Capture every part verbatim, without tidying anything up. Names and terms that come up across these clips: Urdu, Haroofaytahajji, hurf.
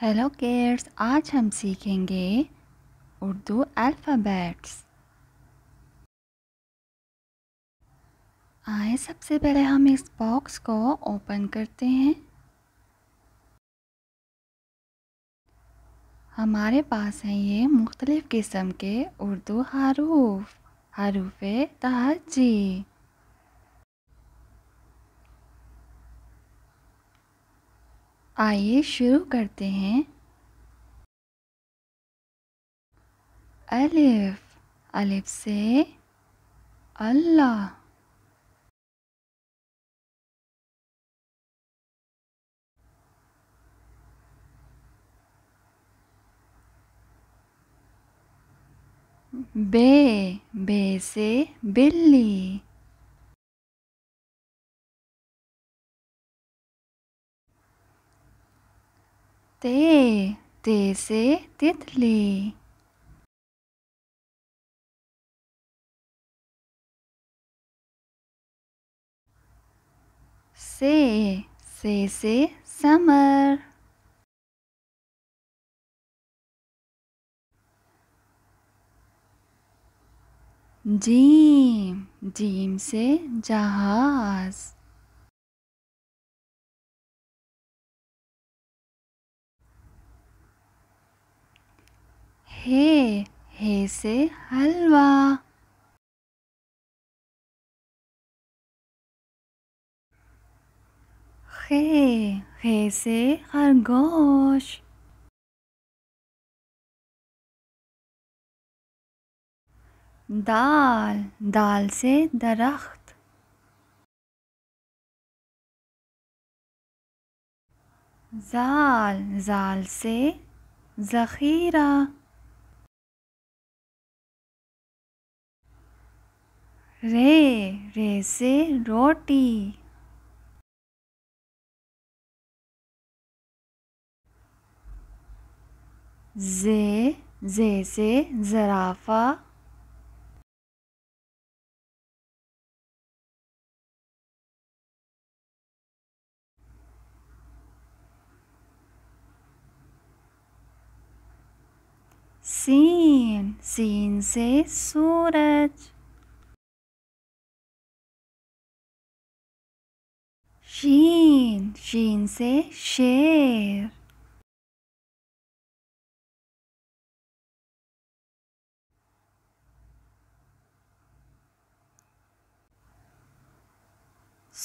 Hello kids, आज हम सीखेंगे उर्दू अल्फ़ाबेट्स। आए सबसे पहले हम इस बॉक्स को ओपन करते हैं। हमारे पास हैं ये मुख्तलिफ़ किस्म के उर्दू हरूफ, हरूफ़े तहज्जी। आइए शुरू करते हैं। अलिफ, अलिफ से अल्लाह। बे, बे से बिल्ली। ते, ते से तितली। से, से से समर। जीम, जीम से जहाज। हे, हे से हलवा। खे, खे से खरगोश। दाल, दाल से दरख्त। जाल, जाल से जखीरा। रे, रे से रोटी। जे, जे से ज़राफ़ा। सीन, सीन से सूरज। शीन, शीन से शेर।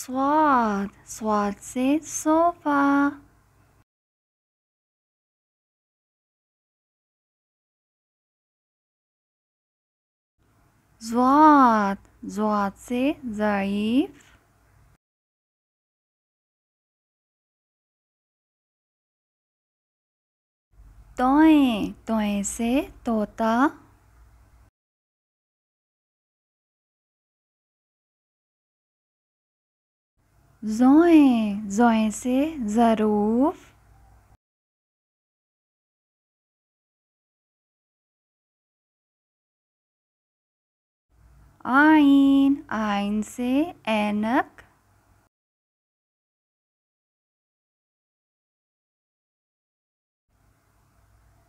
स्वाद, स्वाद से सोफा। ज़्वात, ज़्वात से ज़ईफ। तोएं, तोएं से तोता। जोएं, जोएं से ज़रूफ। आइन, आइन से ऐनक।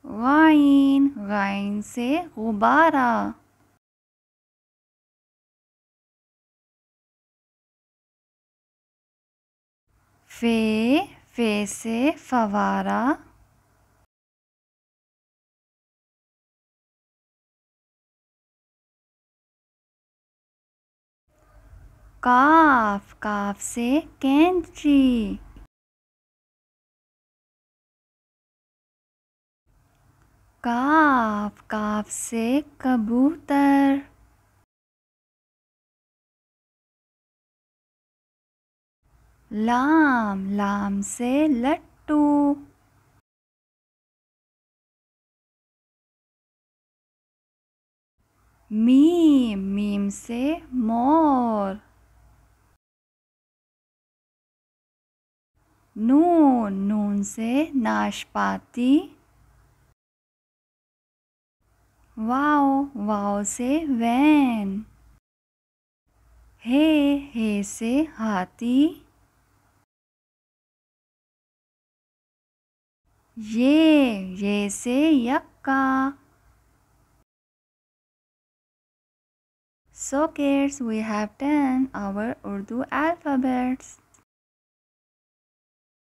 गाइन, गाइन से गुब्बारा। फे, फे से फवारा। काफ, काफ से कैंची। काफ, काफ से कबूतर। लाम, लाम से लट्टू। मीम, मीम से मोर। नून, नून से नाशपाती। वाओ, वाओ से वैन। हे, हे से हाथी। ये, ये से यक्का. So kids, we have done our Urdu alphabets.